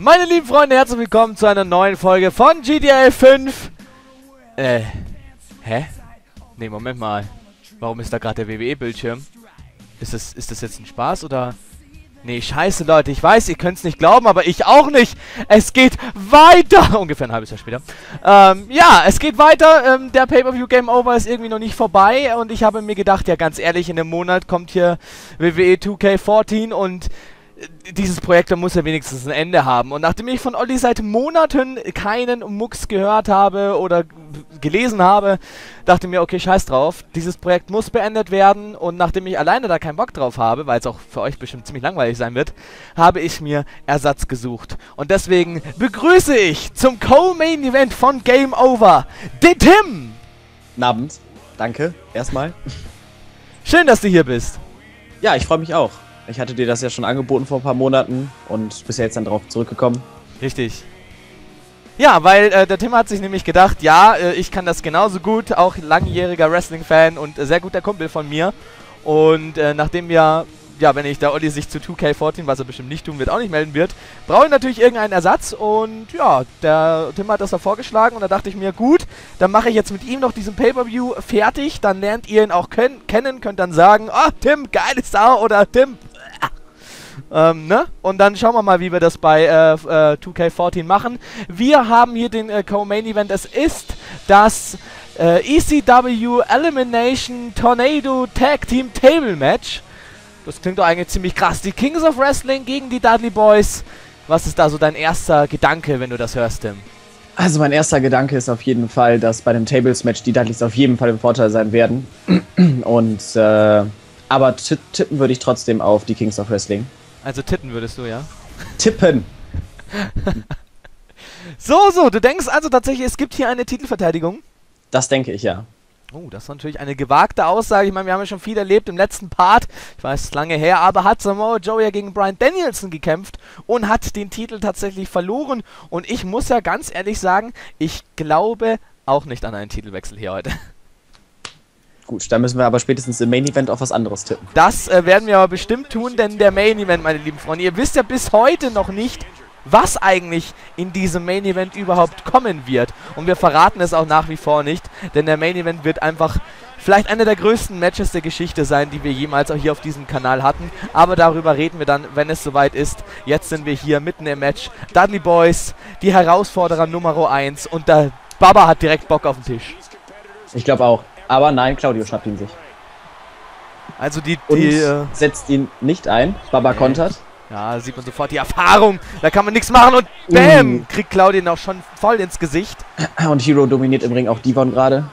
Meine lieben Freunde, herzlich willkommen zu einer neuen Folge von GTA 5. Ne, Moment mal. Warum ist da gerade der WWE-Bildschirm? Ist das jetzt ein Spaß oder... Nee, scheiße, Leute. Ich weiß, ihr könnt es nicht glauben, aber ich auch nicht. Es geht weiter. Ungefähr ein halbes Jahr später. Ja, es geht weiter. Der Pay-Per-View Game Over ist irgendwie noch nicht vorbei. Und ich habe mir gedacht, ja ganz ehrlich, in einem Monat kommt hier WWE 2K14 und... Dieses Projekt muss ja wenigstens ein Ende haben. Und nachdem ich von Olli seit Monaten keinen Mucks gehört habe oder gelesen habe, dachte mir, okay, scheiß drauf, dieses Projekt muss beendet werden. Und nachdem ich alleine da keinen Bock drauf habe, weil es auch für euch bestimmt ziemlich langweilig sein wird, habe ich mir Ersatz gesucht. Und deswegen begrüße ich zum Co-Main-Event von Game Over den Tim. Guten Abend, danke, erstmal. Schön, dass du hier bist. Ja, ich freue mich auch. Ich hatte dir das ja schon angeboten vor ein paar Monaten und bist ja jetzt dann drauf zurückgekommen. Richtig. Ja, weil der Tim hat sich nämlich gedacht, ja, ich kann das genauso gut, auch langjähriger Wrestling-Fan und sehr guter Kumpel von mir. Und nachdem ja, wenn ich da Olli sich zu 2K14, was er bestimmt nicht tun wird, auch nicht melden wird, brauche ich natürlich irgendeinen Ersatz. Und ja, der Tim hat das da vorgeschlagen und da dachte ich mir, gut, dann mache ich jetzt mit ihm noch diesen Pay-Per-View fertig. Dann lernt ihr ihn auch kennen, könnt dann sagen, oh, Tim, geile Sau oder Tim... ne? Und dann schauen wir mal, wie wir das bei 2K14 machen. Wir haben hier den Co-Main-Event. Es ist das ECW Elimination-Tornado-Tag-Team-Table-Match. Das klingt doch eigentlich ziemlich krass. Die Kings of Wrestling gegen die Dudley Boys. Was ist da so dein erster Gedanke, wenn du das hörst, Tim? Also mein erster Gedanke ist auf jeden Fall, dass bei dem Tables-Match die Dudleys auf jeden Fall im Vorteil sein werden. Und, aber tippen würde ich trotzdem auf die Kings of Wrestling. Also tippen würdest du, ja? Tippen! So, du denkst also tatsächlich, es gibt hier eine Titelverteidigung? Das denke ich, ja. Oh, das ist natürlich eine gewagte Aussage. Ich meine, wir haben ja schon viel erlebt im letzten Part. Ich weiß, es ist lange her, aber hat Samoa Joe ja gegen Bryan Danielson gekämpft und hat den Titel tatsächlich verloren. Und ich muss ja ganz ehrlich sagen, ich glaube auch nicht an einen Titelwechsel hier heute. Gut, da müssen wir aber spätestens im Main-Event auf was anderes tippen. Das werden wir aber bestimmt tun, denn der Main-Event, meine lieben Freunde, ihr wisst ja bis heute noch nicht, was eigentlich in diesem Main-Event überhaupt kommen wird. Und wir verraten es auch nach wie vor nicht, denn der Main-Event wird einfach vielleicht einer der größten Matches der Geschichte sein, die wir jemals auch hier auf diesem Kanal hatten. Aber darüber reden wir dann, wenn es soweit ist. Jetzt sind wir hier mitten im Match. Dudley Boys, die Herausforderer Nummer 1 und der Baba hat direkt Bock auf den Tisch. Ich glaube auch. Aber nein, Claudio schnappt ihn sich. Also und setzt ihn nicht ein. Baba kontert. Ja, sieht man sofort die Erfahrung. Da kann man nichts machen und BÄM! Kriegt Claudio ihn auch schon voll ins Gesicht. Und Hero dominiert im Ring auch D-Von gerade.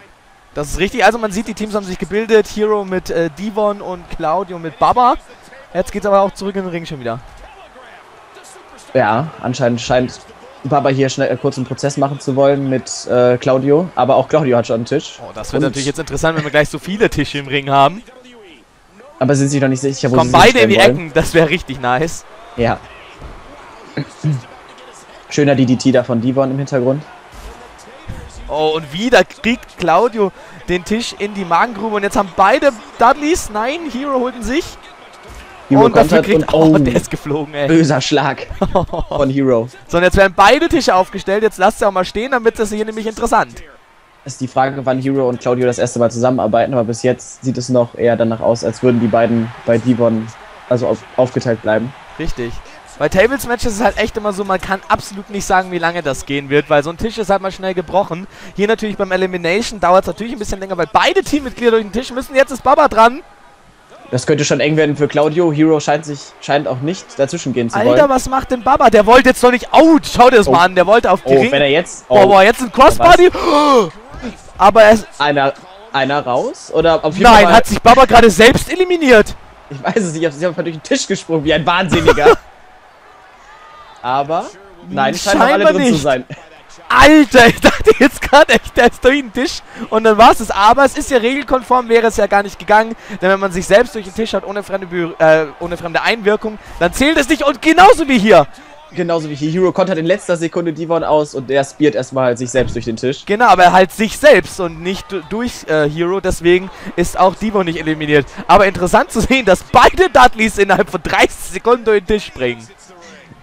Das ist richtig. Also man sieht, die Teams haben sich gebildet. Hero mit D-Von und Claudio mit Baba. Jetzt geht's aber auch zurück in den Ring schon wieder. Ja, anscheinend scheint... Baba hier schnell kurz einen Prozess machen zu wollen mit Claudio, aber auch Claudio hat schon einen Tisch. Oh, das wird natürlich jetzt interessant, wenn wir gleich so viele Tische im Ring haben. Aber sind sich noch nicht sicher, wo sie beide in die Ecken, das wäre richtig nice. Ja. Schöner DDT da von D-Von im Hintergrund. Oh, und wieder kriegt Claudio den Tisch in die Magengrube und jetzt haben beide Dudleys, nein, Hero holt ihn sich. Hero und dafür kriegt, oh, der ist geflogen, ey. Böser Schlag von Hero. So, und jetzt werden beide Tische aufgestellt. Jetzt lasst sie auch mal stehen, damit das hier nämlich interessant. Ist die Frage, wann Hero und Claudio das erste Mal zusammenarbeiten. Aber bis jetzt sieht es noch eher danach aus, als würden die beiden bei D-Von also aufgeteilt bleiben. Richtig. Bei Tables-Matches ist es halt echt immer so, man kann absolut nicht sagen, wie lange das gehen wird, weil so ein Tisch ist halt mal schnell gebrochen. Hier natürlich beim Elimination dauert es natürlich ein bisschen länger, weil beide Teammitglieder durch den Tisch müssen. Jetzt ist Baba dran. Das könnte schon eng werden für Claudio. Hero scheint auch nicht dazwischen gehen zu wollen. Alter, was macht denn Baba? Der wollte jetzt doch nicht... Au, schau dir das mal an. Der wollte auf die Ring. Wenn er jetzt... Oh, boah, jetzt ein Crossbody. Aber er ist... Einer raus? Oder auf jeden Fall... Nein, hat sich Baba gerade selbst eliminiert. Ich weiß es nicht. Ich habe durch den Tisch gesprungen, wie ein Wahnsinniger. Aber... Nein, scheint noch alle drin zu sein. Alter, ich dachte jetzt gerade echt, der ist durch den Tisch und dann war es das. Aber es ist ja regelkonform, wäre es ja gar nicht gegangen. Denn wenn man sich selbst durch den Tisch hat, ohne fremde Einwirkung, dann zählt es nicht. Und genauso wie hier. Genauso wie hier. Hero kontert in letzter Sekunde D-Von aus und er speert erstmal halt sich selbst durch den Tisch. Genau, aber halt sich selbst und nicht durch Hero. Deswegen ist auch D-Von nicht eliminiert. Aber interessant zu sehen, dass beide Dudleys innerhalb von 30 Sekunden durch den Tisch springen.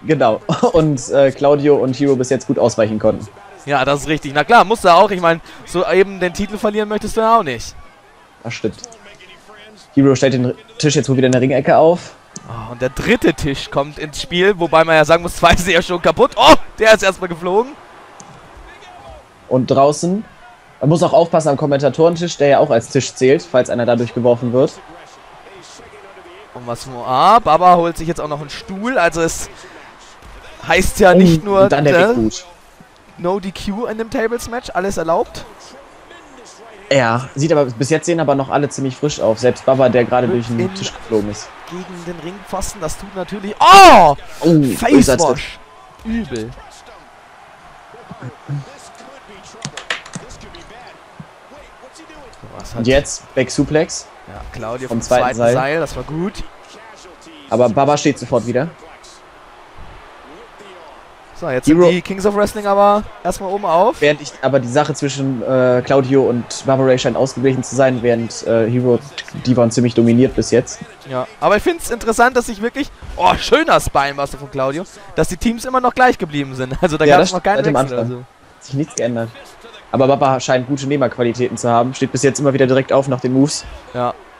Genau. Und Claudio und Hero bis jetzt gut ausweichen konnten. Ja, das ist richtig. Na klar, musste er auch. Ich meine, so eben den Titel verlieren möchtest du ja auch nicht. Das stimmt. Hero stellt den Tisch jetzt wohl wieder in der Ringecke auf. Oh, und der dritte Tisch kommt ins Spiel, wobei man ja sagen muss, zwei sind ja schon kaputt. Oh, der ist erstmal geflogen. Und draußen, man muss auch aufpassen am Kommentatorentisch, der ja auch als Tisch zählt, falls einer dadurch geworfen wird. Und was nur ab, Baba holt sich jetzt auch noch einen Stuhl, also es heißt ja nicht nur dann der No DQ in dem Tables Match, alles erlaubt. Ja, sieht aber bis jetzt sehen aber noch alle ziemlich frisch auf, selbst Baba, der gerade durch den Tisch geflogen ist. Gegen den Ringpfosten, das tut natürlich. Oh! Oh, Facewash. Übel. So, und jetzt Back Suplex. Ja, Claudio vom zweiten Seil, das war gut. Aber Baba steht sofort wieder. So, jetzt sind die Kings of Wrestling aber erstmal oben auf. Während aber die Sache zwischen Claudio und Barbara scheint ausgeglichen zu sein, während Hero, die waren ziemlich dominiert bis jetzt. Ja, aber ich finde es interessant, dass sich wirklich, oh, schöner Spine warst du von Claudio, dass die Teams immer noch gleich geblieben sind. Also da ja, gab es noch keinen Wechsel. Also. Hat sich nichts geändert. Aber Baba scheint gute Nehmerqualitäten zu haben. Steht bis jetzt immer wieder direkt auf nach den Moves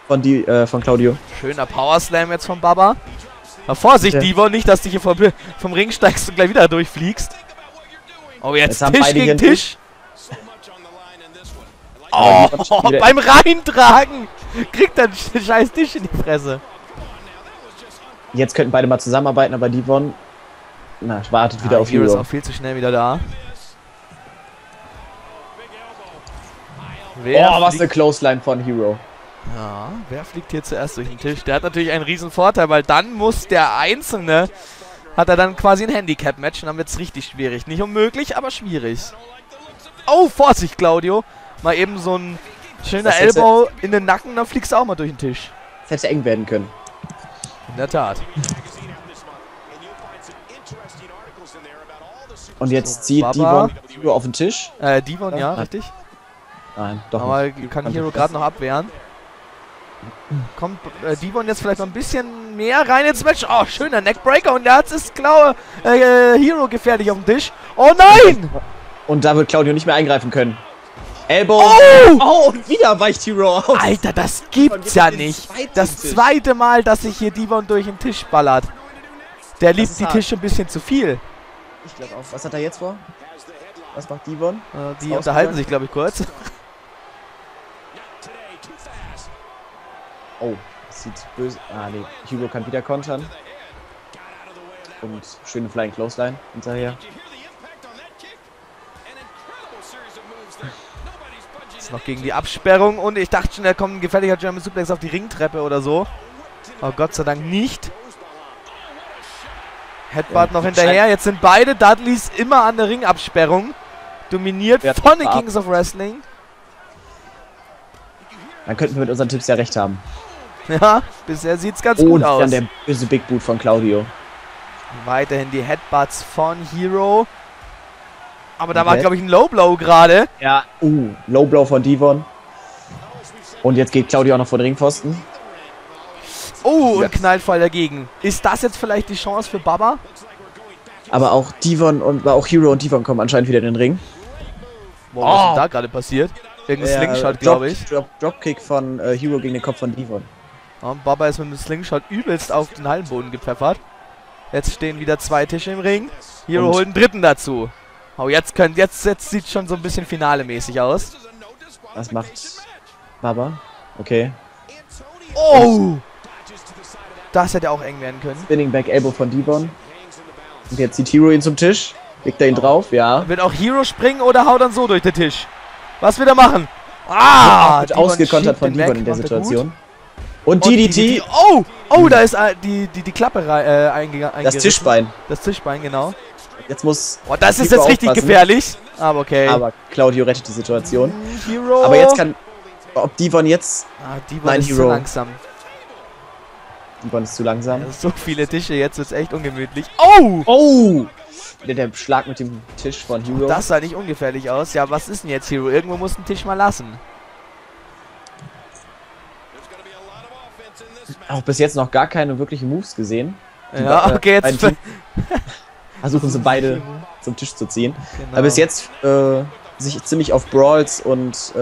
von Claudio. Schöner Powerslam jetzt von Baba. Na, Vorsicht, ja. D-Von, nicht, dass du hier vom Ring steigst und gleich wieder durchfliegst. Oh, jetzt Tisch gegen Tisch. Oh, beim Reintragen kriegt er einen scheiß Tisch in die Fresse. Jetzt könnten beide mal zusammenarbeiten, aber D-Von wartet wieder auf Hero. Hero ist auch viel zu schnell wieder da. Oh, was eine Clothesline von Hero. Ja, wer fliegt hier zuerst durch den Tisch? Der hat natürlich einen riesen Vorteil, weil dann muss der Einzelne, hat er dann quasi ein Handicap-Match und dann wird es richtig schwierig. Nicht unmöglich, aber schwierig. Oh, Vorsicht, Claudio. Mal eben so ein schöner Elbow in den Nacken, dann fliegst du auch mal durch den Tisch. Das hätte eng werden können. In der Tat. Und jetzt zieht D-Von Hero auf den Tisch. D-Von, ja, richtig. Nein, doch aber nicht. Kann Hero gerade noch abwehren. Kommt D-Von jetzt vielleicht noch ein bisschen mehr rein ins Match. Oh, schöner Neckbreaker und der hat es Hero gefährlich auf dem Tisch. Oh nein! Und da wird Claudio nicht mehr eingreifen können. Elbow. Oh! Oh, und wieder weicht Hero aus. Alter, das gibt's ja nicht. Das zweite Mal, dass sich hier D-Von durch den Tisch ballert. Der liebt die Tische ein bisschen zu viel. Ich glaube auch. Was hat er jetzt vor? Was macht D-Von? Die unterhalten sich, glaube ich, kurz. Oh, das sieht böse. Ah, nee. Hero kann wieder kontern. Und schöne Flying Clothesline hinterher. Jetzt noch gegen die Absperrung. Und ich dachte schon, da kommt ein gefährlicher German Suplex auf die Ringtreppe oder so. Aber Gott sei Dank nicht. Headbutt noch hinterher. Jetzt sind beide Dudleys immer an der Ringabsperrung. Dominiert von den Kings of Wrestling. Dann könnten wir mit unseren Tipps ja recht haben. Ja, bisher sieht's ganz gut aus. Und dann der böse Big Boot von Claudio. Weiterhin die Headbutts von Hero. Aber da war, glaube ich, ein Low Blow gerade. Ja, Low Blow von D-Von. Und jetzt geht Claudio auch noch vor den Ringpfosten. Oh, und knallt voll dagegen. Ist das jetzt vielleicht die Chance für Baba? Aber auch D-Von und auch Hero und D-Von kommen anscheinend wieder in den Ring. Boah, was ist denn da gerade passiert? Irgendein Slingshot, glaube ich. Dropkick von Hero gegen den Kopf von D-Von. Und Baba ist mit dem Slingshot übelst auf den Hallenboden gepfeffert. Jetzt stehen wieder zwei Tische im Ring. Hero holt einen dritten dazu. Oh, jetzt sieht es schon so ein bisschen finalemäßig aus. Was macht Baba? Okay. Oh! Das hätte auch eng werden können. Spinning Back Elbow von D-Von. Und jetzt zieht Hero ihn zum Tisch. Legt er ihn drauf? Ja. Wird auch Hero springen oder haut dann so durch den Tisch? Was will er machen? Ah! Wird ausgekontert von D-Von in der Situation. Und DDT. Oh! Oh, da ist die Klappe eingerissen. Das Tischbein. Das Tischbein, genau. Jetzt muss. Oh, das ist jetzt richtig gefährlich. Aber okay. Aber Claudio rettet die Situation. Hero. Aber jetzt kann. Ob D-Von jetzt. Ah, D-Von ist zu langsam. D-Von ist zu langsam. Ja, so viele Tische, jetzt wird's echt ungemütlich. Oh! Oh! Der Schlag mit dem Tisch von Hero. Das sah nicht ungefährlich aus. Ja, was ist denn jetzt, Hero? Irgendwo muss den Tisch mal lassen. Auch bis jetzt noch gar keine wirklichen Moves gesehen. Ja, okay, jetzt versuchen sie beide zum Tisch zu ziehen. Genau. Aber bis jetzt sich ziemlich auf Brawls und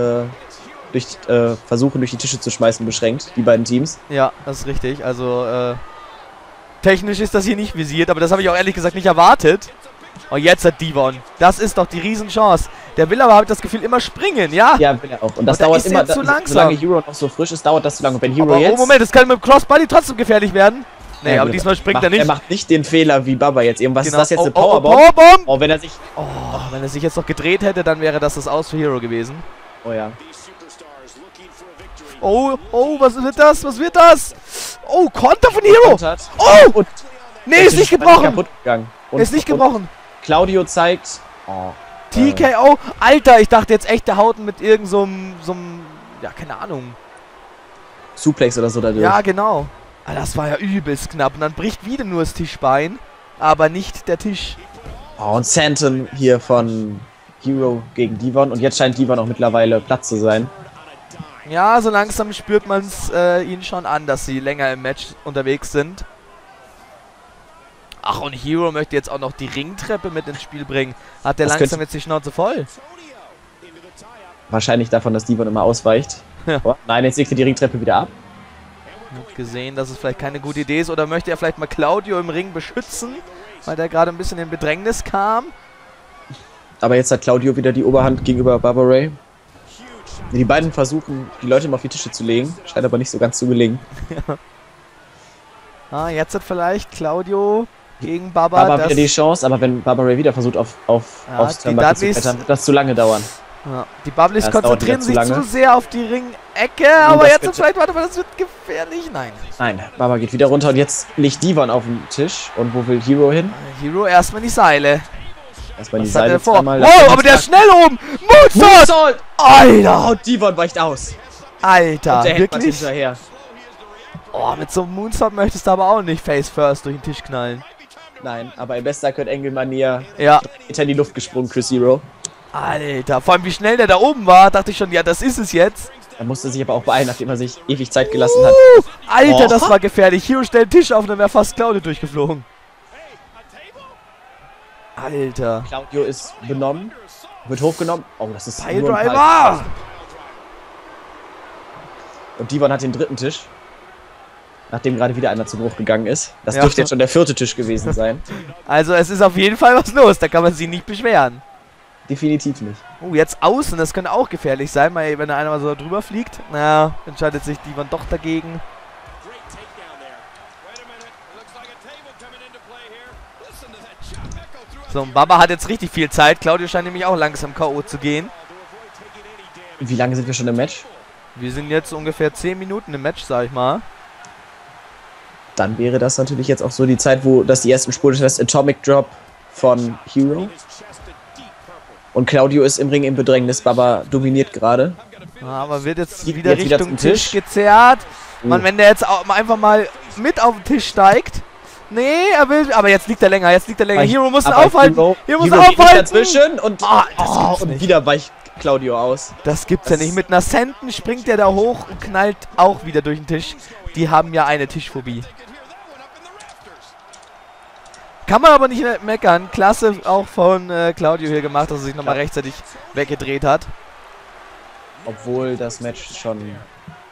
versuchen durch die Tische zu schmeißen beschränkt, die beiden Teams. Ja, das ist richtig. Also technisch ist das hier nicht visiert, aber das habe ich auch ehrlich gesagt nicht erwartet. Und jetzt hat D-Von. Das ist doch die Riesenchance. Der will aber, habe ich das Gefühl, immer springen, ja? Ja, will er auch. Und das dauert immer zu langsam. Solange Hero noch so frisch ist, dauert das zu lange. Und wenn Hero jetzt... Oh, Moment, das kann mit dem Crossbody trotzdem gefährlich werden. Nee, ja, aber diesmal springt er nicht. Er macht nicht den Fehler wie Baba jetzt eben. Was ist das jetzt, eine Powerbomb? Powerbomb! Oh, wenn er sich jetzt noch gedreht hätte, dann wäre das Aus für Hero gewesen. Oh ja. Oh, oh, was wird das? Was wird das? Oh, Konter von Hero! Oh! Und nee, ist nicht gebrochen! Ist nicht gebrochen! Claudio zeigt... Oh, TKO? Alter, ich dachte jetzt echt, der haut mit irgend so einem... ja, keine Ahnung. Suplex oder so dadurch. Ja, genau. Ah, das war ja übelst knapp. Und dann bricht wieder nur das Tischbein, aber nicht der Tisch. Oh, und Santon hier von Hero gegen D-Von. Und jetzt scheint D-Von auch mittlerweile platt zu sein. Ja, so langsam spürt man es ihnen schon an, dass sie länger im Match unterwegs sind. Ach, und Hero möchte jetzt auch noch die Ringtreppe mit ins Spiel bringen. Hat der langsam jetzt die Schnauze voll? Wahrscheinlich davon, dass D-Von immer ausweicht. Ja. Oh, nein, jetzt legt er die Ringtreppe wieder ab. Gut gesehen, dass es vielleicht keine gute Idee ist. Oder möchte er vielleicht mal Claudio im Ring beschützen, weil der gerade ein bisschen in Bedrängnis kam. Aber jetzt hat Claudio wieder die Oberhand gegenüber Baba Ray. Die beiden versuchen, die Leute mal auf die Tische zu legen. Scheint aber nicht so ganz zu gelingen. Ja. Ah, jetzt hat vielleicht Claudio... gegen Baba. Baba wieder die Chance, aber wenn Baba Ray wieder versucht, aufs Turnbuckle zu klettern, wird das zu lange dauern. Ja, die Bubblies konzentrieren sich zu sehr auf die Ringecke, aber jetzt und vielleicht, warte mal, das wird gefährlich. Nein. Nein, Baba geht wieder runter und jetzt liegt D-Von auf dem Tisch. Und wo will Hero hin? Hero erstmal in die Seile. Erstmal in die Seile. Oh, aber der ist schnell oben! Moonsault! Alter! Und D-Von weicht aus. Alter, wirklich? Hinterher. Oh, mit so einem Moonsault möchtest du aber auch nicht face first durch den Tisch knallen. Nein, aber im Bester Kurt Engel-Manier hinter die Luft gesprungen, Chris Hero. Alter, vor allem wie schnell der da oben war, dachte ich schon, ja, das ist es jetzt. Er musste sich aber auch beeilen, nachdem er sich ewig Zeit gelassen hat. Alter, das war gefährlich. Hero stellt den Tisch auf, dann wäre fast Claudio durchgeflogen. Alter. Claudio ist benommen, wird hochgenommen. Oh, das ist nur ein Pile-Driver. Und D-Von hat den dritten Tisch. Nachdem gerade wieder einer zu Bruch gegangen ist. Das dürfte jetzt schon der vierte Tisch gewesen sein. Also es ist auf jeden Fall was los, da kann man sich nicht beschweren. Definitiv nicht. Oh, jetzt außen, das könnte auch gefährlich sein, weil wenn einer mal so drüber fliegt, naja, entscheidet sich D-Von doch dagegen. So, und Baba hat jetzt richtig viel Zeit. Claudio scheint nämlich auch langsam K.O. zu gehen. Wie lange sind wir schon im Match? Wir sind jetzt ungefähr 10 Minuten im Match, sag ich mal. Dann wäre das natürlich jetzt auch so die Zeit, wo das die ersten Spuren ist, das Atomic Drop von Hero. Und Claudio ist im Ring im Bedrängnis, Baba dominiert gerade. Aber wird jetzt wieder Richtung Tisch gezerrt. Man, wenn der jetzt auch einfach mal mit auf den Tisch steigt. Nee, er will, aber jetzt liegt er länger, jetzt liegt er länger. Hero muss aufhalten, Hero muss aufhalten. Dazwischen und, und wieder weicht Claudio aus. Das gibt's ja nicht. Mit einer Senten springt er da hoch und knallt auch wieder durch den Tisch. Die haben ja eine Tischphobie. Kann man aber nicht meckern. Klasse auch von Claudio hier gemacht, dass er sich nochmal rechtzeitig weggedreht hat. Obwohl das Match schon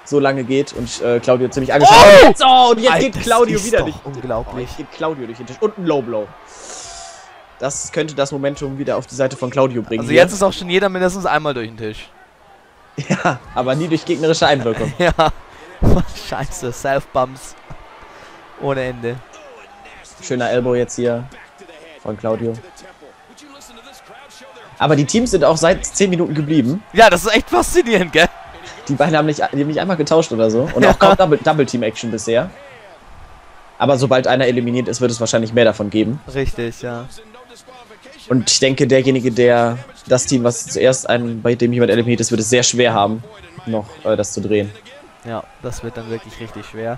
so lange geht und Claudio ziemlich angeschlagen ist. Oh, und jetzt Alter, geht Claudio wieder durch. Unglaublich. Jetzt geht Claudio durch den Tisch und ein Low Blow. Das könnte das Momentum wieder auf die Seite von Claudio bringen. Also jetzt ist auch schon jeder mindestens einmal durch den Tisch. Ja, aber nie durch gegnerische Einwirkung. Ja. Scheiße, Self-Bumps. Ohne Ende. Schöner Elbow jetzt hier von Claudio. Aber die Teams sind auch seit 10 Minuten geblieben. Ja, das ist echt faszinierend, gell? Die beiden haben nicht einmal getauscht oder so. Und auch kaum Double-Team-Action bisher. Aber sobald einer eliminiert ist, wird es wahrscheinlich mehr davon geben. Richtig, ja. Und ich denke, derjenige, der das Team, was zuerst bei dem jemand eliminiert ist, wird es sehr schwer haben, noch das zu drehen. Ja, das wird dann wirklich richtig schwer.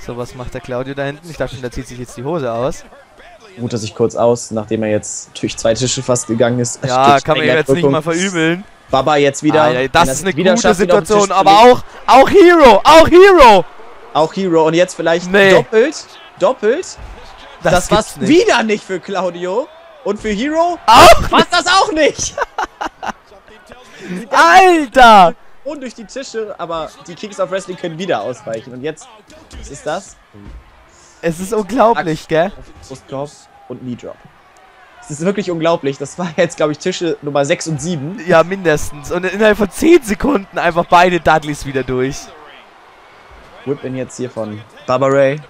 So, was macht der Claudio da hinten? Ich dachte schon, der zieht sich jetzt die Hose aus. Ruht er sich kurz aus, nachdem er jetzt durch 2 Tische fast gegangen ist. Ja, kann man ihm jetzt nicht mal verübeln. Baba jetzt wieder. Ah, ja, das ist eine gute Situation, aber auch Hero! Auch Hero! Auch Hero. Und jetzt vielleicht doppelt. Das war's nicht. Wieder nicht für Claudio. Und für Hero auch war's das auch nicht. Alter! Und durch die Tische, aber die Kings of Wrestling können wieder ausweichen. Und jetzt, was ist das? Es ist unglaublich, gell? Brustkorb und Knee-Drop. Es ist wirklich unglaublich. Das war jetzt, glaube ich, Tische Nummer 6 und 7. Ja, mindestens. Und innerhalb von 10 Sekunden einfach beide Dudleys wieder durch. Whip-In jetzt hier von Baba Ray.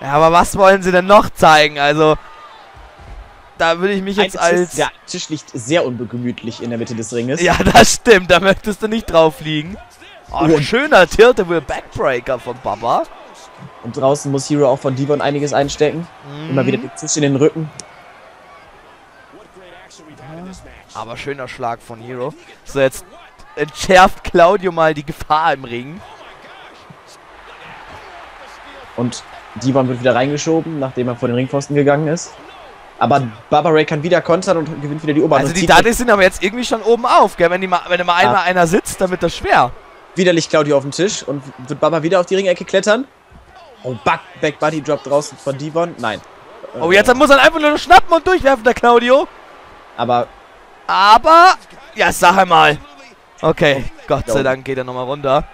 Ja, aber was wollen sie denn noch zeigen? Also, da würde ich mich jetzt als... Der Tisch liegt sehr ungemütlich in der Mitte des Ringes. Ja, das stimmt. Da möchtest du nicht drauf liegen. Oh, ein schöner Tilt-A-Wheel Backbreaker von Baba. Und draußen muss Hero auch von D-Von einiges einstecken. Immer wieder den Tisch in den Rücken. Aber schöner Schlag von Hero. So, jetzt entschärft Claudio mal die Gefahr im Ring. Und D-Von wird wieder reingeschoben, nachdem er vor den Ringpfosten gegangen ist. Aber Baba Ray kann wieder kontern und gewinnt wieder die Oberhand. Also die Dudleys sind aber jetzt irgendwie schon oben auf, gell? Wenn einmal einer sitzt, dann wird das schwer. Widerlich Claudio auf dem Tisch und wird Baba wieder auf die Ringecke klettern. Oh, Back Buddy Drop draußen von D-Von. Nein. Oh, jetzt muss er einfach nur schnappen und durchwerfen, der Claudio. Aber... Ja, sag einmal. Okay, Gott sei Dank geht er nochmal runter.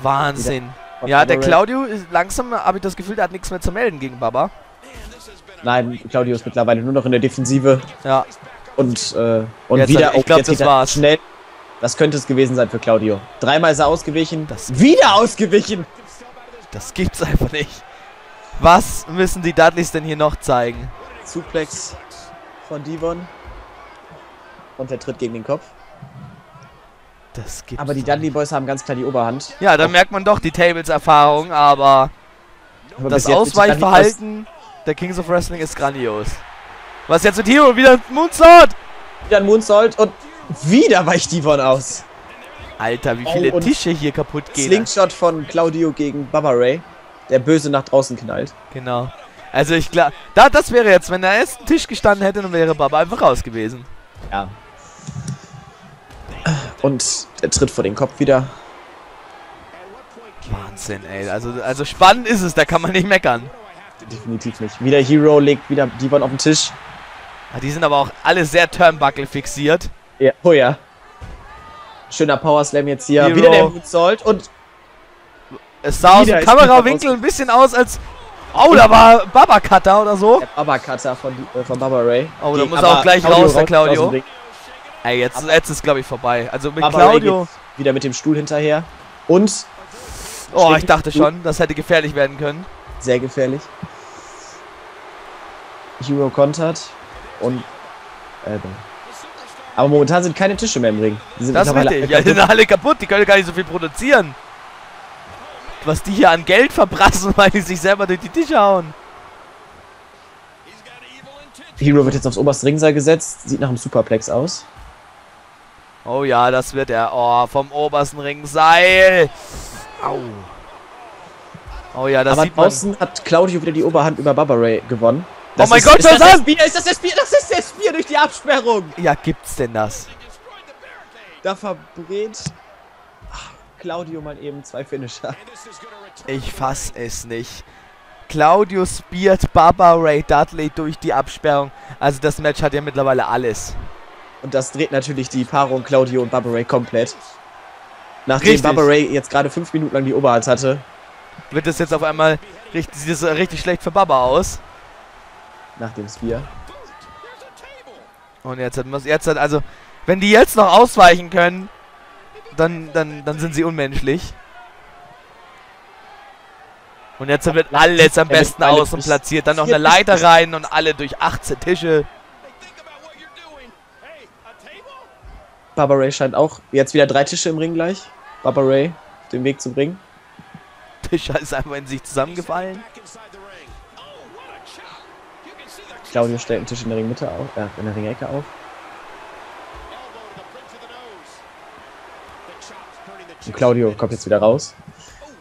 Wahnsinn. Ja, der Claudio, langsam habe ich das Gefühl, der hat nichts mehr zu melden gegen Baba. Nein, Claudio ist mittlerweile nur noch in der Defensive. Ja. Und wieder... Ich glaube, das war's. Schnell. Das könnte es gewesen sein für Claudio. Dreimal ist er ausgewichen. Wieder ausgewichen! Das gibt's einfach nicht. Was müssen die Dudleys denn hier noch zeigen? Suplex von D-Von. Und der Tritt gegen den Kopf. Das gibt's. Aber die Dudley Boys haben ganz klar die Oberhand. Ja, da merkt man doch die Tables-Erfahrung, aber das Ausweichverhalten der Kings of Wrestling ist grandios. Was jetzt mit Hero? Wieder ein Moonsault! Wieder ein Moonsault und wieder weicht D-Von aus. Alter, wie viele Tische hier kaputt gehen. Slingshot von Claudio gegen Baba Ray, der böse nach draußen knallt. Genau. Also ich glaube, das wäre jetzt, wenn er erst einen Tisch gestanden hätte, dann wäre Baba einfach raus gewesen. Ja. Und der Tritt vor den Kopf wieder. Wahnsinn, ey. Also spannend ist es, da kann man nicht meckern. Definitiv nicht. Wieder Hero legt wieder D-Von auf den Tisch. Ja, die sind aber auch alle sehr Turnbuckle fixiert. Ja. Oh ja. Schöner Powerslam jetzt hier. Hero. Wieder der Moonsault und... Es sah aus dem Kamerawinkel ein bisschen aus, als... Oh, da war Baba Cutter oder so. Der Baba Cutter von Baba Ray. Oh, da muss er auch gleich raus, der Claudio. Ey, jetzt ist, glaube ich, vorbei. Also mit Baba Claudio wieder mit dem Stuhl hinterher. Und... Oh, ich dachte schon, das hätte gefährlich werden können. Sehr gefährlich. Hero kontert und... Aber momentan sind keine Tische mehr im Ring. Die sind richtig. Ja, die sind alle kaputt. Die können gar nicht so viel produzieren. Was die hier an Geld verbrassen, weil die sich selber durch die Tische hauen. Hero wird jetzt aufs oberste Ringseil gesetzt. Sieht nach einem Superplex aus. Oh ja, das wird er. Oh, vom obersten Ringseil. Au. Oh ja, das sieht man. Aber draußen hat Claudio wieder die Oberhand über Baba Ray gewonnen. Oh mein Gott, was ist das? Ist das der Spear? Das ist der Spear durch die Absperrung. Ja, gibt's denn das? Da verbrät Claudio mal eben zwei Finisher. Ich fass es nicht. Claudio speart Baba Ray Dudley durch die Absperrung. Also das Match hat ja mittlerweile alles. Und das dreht natürlich die Paarung Claudio und Baba Ray komplett. Nachdem Baba Ray jetzt gerade 5 Minuten lang die Oberhand hatte, wird das jetzt auf einmal sieht das richtig schlecht für Baba aus. Nach dem Spear. Und jetzt, wenn die jetzt noch ausweichen können, dann sind sie unmenschlich. Und jetzt wird alles am besten außen platziert. Dann noch eine Leiter rein und alle durch 18 Tische. Baba Ray scheint auch jetzt wieder 3 Tische im Ring gleich. Baba Ray auf den Weg zu bringen. Tischer ist einfach in sich zusammengefallen. Claudio stellt einen Tisch in der Ringmitte auf, in der Ringecke auf. Und Claudio kommt jetzt wieder raus.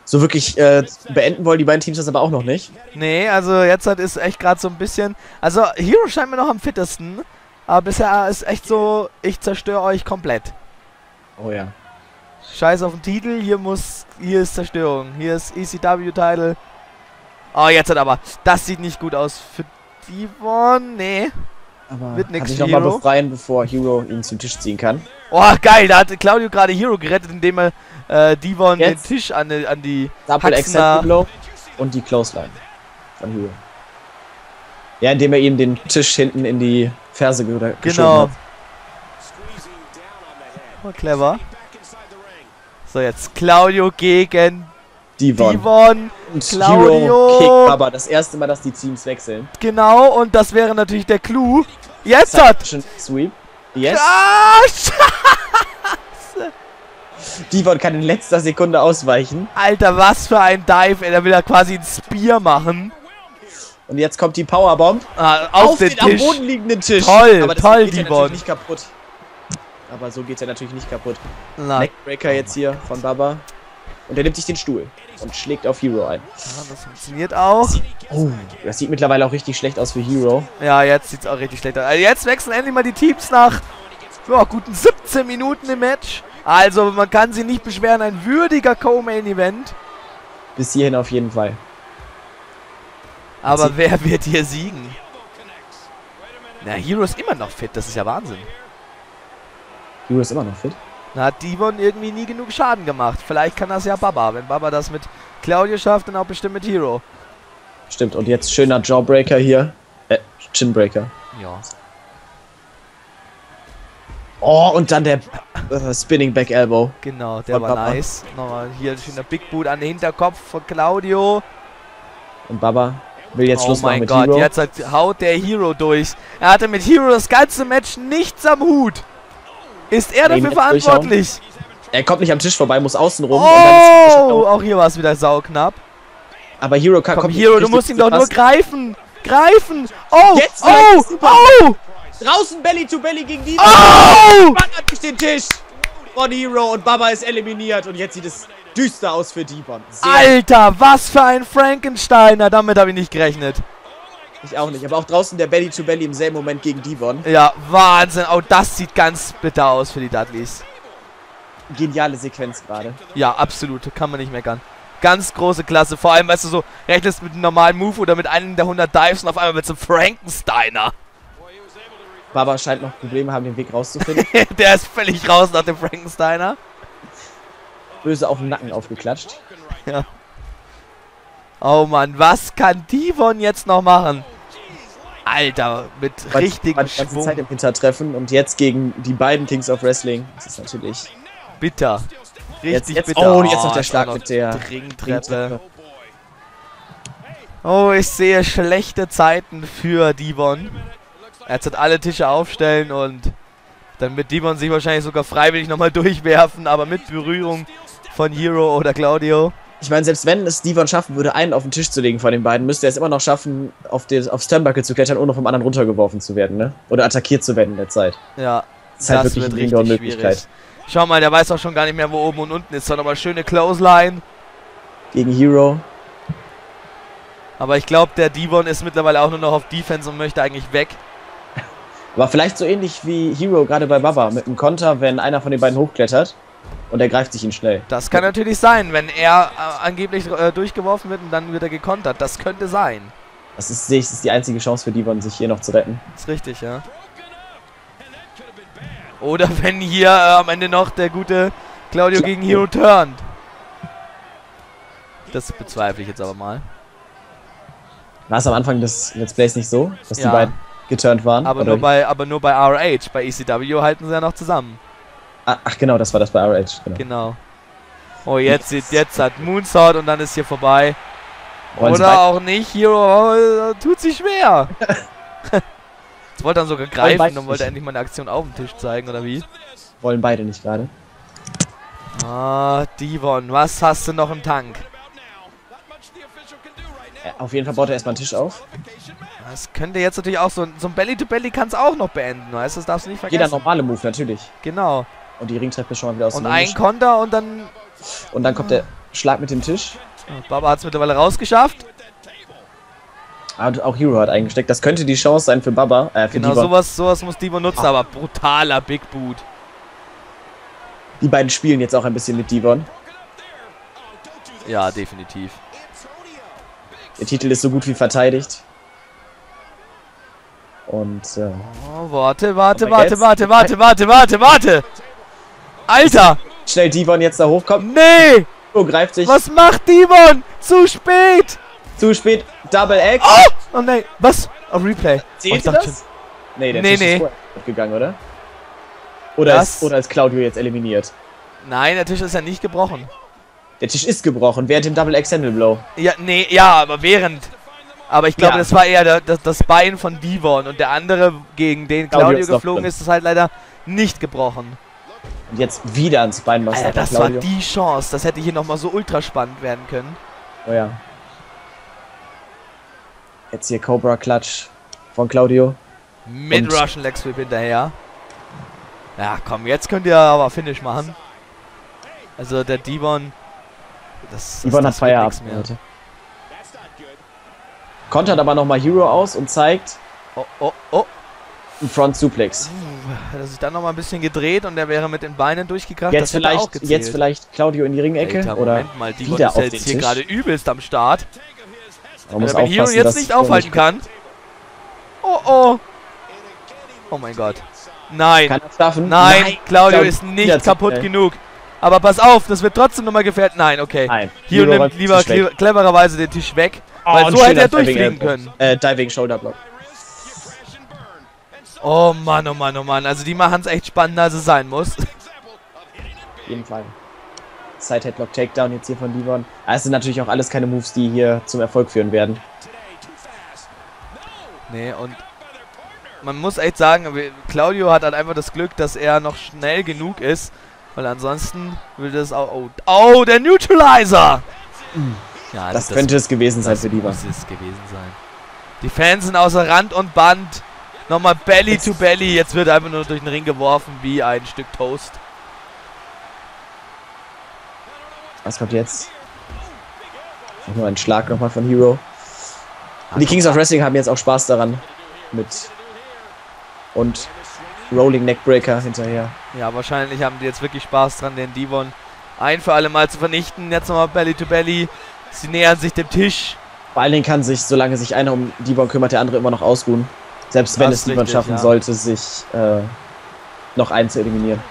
So wirklich beenden wollen die beiden Teams das aber auch noch nicht. Nee, also jetzt ist echt gerade so ein bisschen... Also Hero scheint mir noch am fittesten, aber bisher ist echt so, ich zerstöre euch komplett. Oh ja. Scheiß auf den Titel, hier ist Zerstörung, hier ist ECW-Title. Oh, jetzt hat aber, das sieht nicht gut aus für D-Von, nee. Aber wird nix. Kann ich nochmal befreien, bevor Hero ihn zum Tisch ziehen kann. Oh, geil, da hat Claudio gerade Hero gerettet, indem er D-Von den Tisch an die Double Accept Blow und die Clothesline von Hero. Ja, indem er ihm den Tisch hinten in die Ferse geschoben hat. Oh, clever. So, jetzt Claudio gegen D-Von. Und Claudio Hero kickt Baba. Das erste Mal, dass die Teams wechseln. Genau, und das wäre natürlich der Clou. Jetzt hat Sweep. Yes. Ah, Scheiße. D-Von kann in letzter Sekunde ausweichen. Alter, was für ein Dive. Er will da quasi ein Spear machen. Und jetzt kommt die Powerbomb. Ah, auf den Tisch. Am Boden liegenden Tisch. Toll, aber das toll, D-Von. Nicht kaputt. Aber so geht's ja natürlich nicht kaputt. Neckbreaker jetzt hier von Baba. Und er nimmt sich den Stuhl und schlägt auf Hero ein. Ja, das funktioniert auch. Oh, das sieht mittlerweile auch richtig schlecht aus für Hero. Ja, jetzt sieht's auch richtig schlecht aus. Also jetzt wechseln endlich mal die Teams nach guten 17 Minuten im Match. Also man kann sie nicht beschweren, ein würdiger Co-Main-Event. Bis hierhin auf jeden Fall. Aber wer wird hier siegen? Na, Hero ist immer noch fit, das ist ja Wahnsinn. Hero ist immer noch fit? Da hat D-Von irgendwie nie genug Schaden gemacht. Vielleicht kann das ja Baba. Wenn Baba das mit Claudio schafft, dann auch bestimmt mit Hero. Stimmt, und jetzt schöner Jawbreaker hier. Chinbreaker. Ja. Oh, und dann der Spinning Back Elbow. Genau, der war Baba. Nice. Nochmal hier schöner Big Boot an den Hinterkopf von Claudio. Und Baba will jetzt Schluss machen mit Hero. Oh mein Gott, jetzt haut der Hero durch. Er hatte mit Hero das ganze Match nichts am Hut. Ist er dafür verantwortlich? Er kommt nicht am Tisch vorbei, muss außen rum. Oh, und dann ist auch hier war es wieder sauknapp. Aber Hero kann kommen. Hero, du musst ihn doch nur greifen. Greifen! Oh! Jetzt oh! Draußen Belly to Belly gegen die. Oh! Mann hat durch den Tisch von Hero und Baba ist eliminiert. Und jetzt sieht es düster aus für D-Von. Alter, was für ein Frankensteiner. Damit habe ich nicht gerechnet. Ich auch nicht, aber auch draußen der Belly to Belly im selben Moment gegen D-Von. Ja, Wahnsinn. Auch das sieht ganz bitter aus für die Dudleys. Geniale Sequenz gerade. Ja, absolut. Kann man nicht meckern. Ganz große Klasse. Vor allem, weißt du, so rechnest mit einem normalen Move oder mit einem der 100 Dives und auf einmal mit so einem Frankensteiner. Baba scheint noch Probleme haben, den Weg rauszufinden. Der ist völlig raus nach dem Frankensteiner. Böse auf den Nacken aufgeklatscht. Ja. Oh Mann, was kann D-Von jetzt noch machen? Alter, mit richtigen Schwung. Die ganze Zeit im Hintertreffen und jetzt gegen die beiden Kings of Wrestling. Das ist natürlich bitter. Richtig jetzt, bitter. Oh, jetzt noch der Schlag mit der Ringtreppe. Oh, ich sehe schlechte Zeiten für D-Von. Jetzt hat alle Tische aufstellen und dann wird D-Von sich wahrscheinlich sogar freiwillig nochmal durchwerfen, aber mit Berührung von Hero oder Claudio. Ich meine, selbst wenn es D-Von schaffen würde, einen auf den Tisch zu legen von den beiden, müsste er es immer noch schaffen, aufs Turnbuckle zu klettern, ohne vom anderen runtergeworfen zu werden, ne? Oder attackiert zu werden in der Zeit. Ja, das ist halt wirklich eine richtig Möglichkeit. Schwierig. Schau mal, der weiß auch schon gar nicht mehr, wo oben und unten ist. Sondern mal schöne Clothesline. Gegen Hero. Aber ich glaube, der D-Von ist mittlerweile auch nur noch auf Defense und möchte eigentlich weg. Aber vielleicht so ähnlich wie Hero gerade bei Baba, mit dem Konter, wenn einer von den beiden hochklettert. Und er greift sich ihn schnell. Das kann natürlich sein, wenn er angeblich durchgeworfen wird und dann wird er gekontert. Das könnte sein. Das ist, sehe ich, ist die einzige Chance für D-Von, sich hier noch zu retten. Das ist richtig, ja. Oder wenn hier am Ende noch der gute Claudio gegen Hero turnt. Das bezweifle ich jetzt aber mal. War es am Anfang des Let's Plays nicht so, dass die beiden geturnt waren? Aber nur bei ROH. Bei ECW halten sie ja noch zusammen. Ach genau, das war das bei ROH. Genau. Oh, jetzt hat Moonsault und dann ist hier vorbei. Oder auch nicht. Hero tut sich schwer. Jetzt wollte er sogar greifen und wollte endlich mal eine Aktion auf dem Tisch zeigen, oder wie? Wollen beide nicht gerade. Ah, D-Von, was hast du noch im Tank? Auf jeden Fall baut er erstmal einen Tisch auf. Das könnte jetzt natürlich auch so ein Belly-to-Belly kann es auch noch beenden, weißt du? Das darfst du nicht vergessen. Jeder normale Move, natürlich. Genau. Und die Ringtreppe schon mal wieder aus dem Tisch. Und ein Konter und dann... Und dann kommt der Schlag mit dem Tisch. Und Baba hat es mittlerweile rausgeschafft. Und auch Hero hat eingesteckt. Das könnte die Chance sein für Baba, für D-Von. Sowas muss D-Von nutzen, aber brutaler Big Boot. Die beiden spielen jetzt auch ein bisschen mit D-Von. Ja, definitiv. Der Titel ist so gut wie verteidigt. Und, oh, warte! Alter! Schnell D-Von jetzt da hochkommt. Nee! Oh, greift sich. Was macht D-Von? Zu spät! Zu spät. Double X. Oh, oh nein. Was? Oh, Replay. Seht ihr das? Nee, der Tisch ist vorher gegangen, oder? Oder ist Claudio jetzt eliminiert? Nein, der Tisch ist ja nicht gebrochen. Der Tisch ist gebrochen, während dem Double X Handle Blow. Ja, nee, ja, aber während. Aber ich glaube, das war eher das Bein von D-Von und der andere, gegen den Claudio geflogen ist, ist halt leider nicht gebrochen. Und jetzt wieder ans Bein. Alter, das war die Chance. Das hätte hier nochmal so ultra spannend werden können. Oh ja. Jetzt hier Cobra Clutch von Claudio. Mit und Russian Leg Sweep hinterher. Ja, komm, jetzt könnt ihr aber Finish machen. Also der D-Von. D-Von hat Feierabend mehr. Leute. Kontert aber nochmal Hero aus und zeigt. Oh, oh, oh. Ein Front Suplex. Das ist dann nochmal ein bisschen gedreht und der wäre mit den Beinen durchgekracht. Jetzt vielleicht Claudio in die Ringecke. Alter, oder Moment mal, D-Von ist jetzt hier gerade übelst am Start. Wenn man Hero jetzt nicht aufhalten kann. Oh, oh. Oh mein Gott. Nein. Kann er schaffen? Nein, Claudio ist nicht kaputt genug. Aber pass auf, das wird trotzdem nochmal gefährdet. Nein, okay. Nein. Hero nimmt lieber clevererweise den Tisch weg. Oh, weil so hätte er durchfliegen können. Diving Shoulder Block. Oh Mann, oh Mann, oh Mann. Also die machen es echt spannender, als es sein muss. Auf jeden Fall. Side Headlock Takedown jetzt hier von D-Von. Also natürlich auch alles keine Moves, die hier zum Erfolg führen werden. Nee, und man muss echt sagen, Claudio hat halt einfach das Glück, dass er noch schnell genug ist. Weil ansonsten würde es auch... Oh, oh, der Neutralizer! Ja, das könnte es gewesen sein für die Wahl. Das muss es gewesen sein. Die Fans sind außer Rand und Band. Nochmal Belly to Belly. Jetzt wird einfach nur durch den Ring geworfen wie ein Stück Toast. Was kommt jetzt? Nur ein Schlag nochmal von Hero. Und die Kings of Wrestling haben jetzt auch Spaß daran. Und Rolling Neckbreaker hinterher. Ja, wahrscheinlich haben die jetzt wirklich Spaß dran, den D-Von ein für alle Mal zu vernichten. Jetzt nochmal Belly to Belly. Sie nähern sich dem Tisch. Vor allen Dingen kann sich, solange sich einer um D-Von kümmert, der andere immer noch ausruhen. Selbst wenn es D-Von schaffen sollte, sich noch einen zu eliminieren.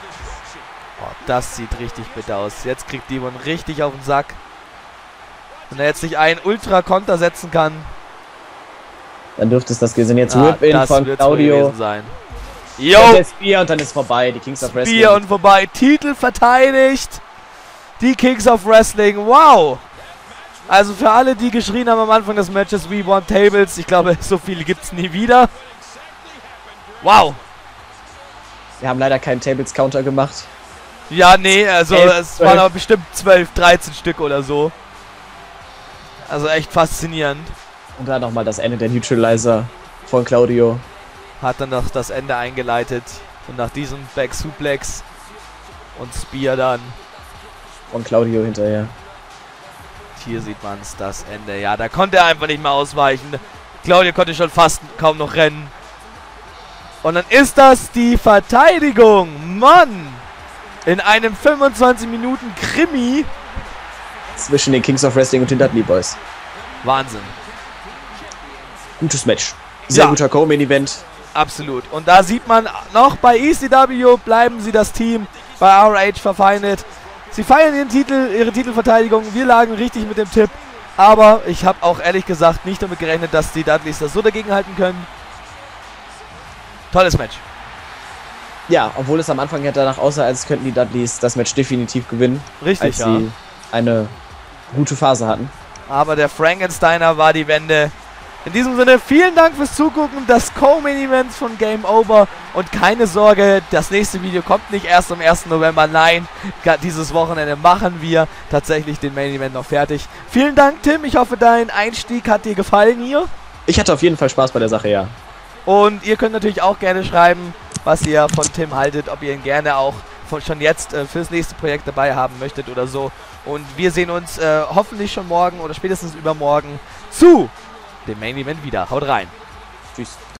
Oh, das sieht richtig bitter aus. Jetzt kriegt D-Von richtig auf den Sack. Wenn er jetzt nicht einen Ultra-Konter setzen kann, dann dürfte es das gewesen sein. Jetzt Whip-In von Claudio. Jo! Und dann ist vorbei. Die Kings of Wrestling. Spear und vorbei. Titel verteidigt. Die Kings of Wrestling. Wow! Also für alle, die geschrien haben am Anfang des Matches, We Want Tables. Ich glaube, so viele gibt es nie wieder. Wow! Wir haben leider keinen Tables-Counter gemacht. Ja, nee, also es waren aber bestimmt 12, 13 Stück oder so. Also echt faszinierend. Und dann nochmal das Ende der Neutralizer von Claudio. Hat dann noch das Ende eingeleitet. Und nach diesem Back Suplex und Spear dann. Von Claudio hinterher. Hier sieht man es, das Ende. Ja, da konnte er einfach nicht mehr ausweichen. Claudio konnte schon fast kaum noch rennen. Und dann ist das die Verteidigung. Mann! In einem 25-Minuten-Krimi. Zwischen den Kings of Wrestling und den Dudley Boys. Wahnsinn. Gutes Match. Sehr guter Co-Main-Event. Absolut. Und da sieht man noch, bei ECW bleiben sie das Team, bei ROH verfeindet. Sie feiern ihren Titel, ihre Titelverteidigung. Wir lagen richtig mit dem Tipp. Aber ich habe auch ehrlich gesagt nicht damit gerechnet, dass die Dudleys das so dagegen halten können. Tolles Match. Ja, obwohl es am Anfang ja danach aussah, als könnten die Dudleys das Match definitiv gewinnen. Richtig, als sie eine gute Phase hatten. Aber der Frankensteiner war die Wende. In diesem Sinne, vielen Dank fürs Zugucken, das Co-Main-Event von Game Over. Und keine Sorge, das nächste Video kommt nicht erst am 1. November, nein, dieses Wochenende machen wir tatsächlich den Main-Event noch fertig. Vielen Dank, Tim, ich hoffe, dein Einstieg hat dir gefallen hier. Ich hatte auf jeden Fall Spaß bei der Sache, ja. Und ihr könnt natürlich auch gerne schreiben, was ihr von Tim haltet, ob ihr ihn gerne auch schon jetzt fürs nächste Projekt dabei haben möchtet oder so. Und wir sehen uns hoffentlich schon morgen oder spätestens übermorgen zu dem Main Event wieder. Haut rein. Tschüss.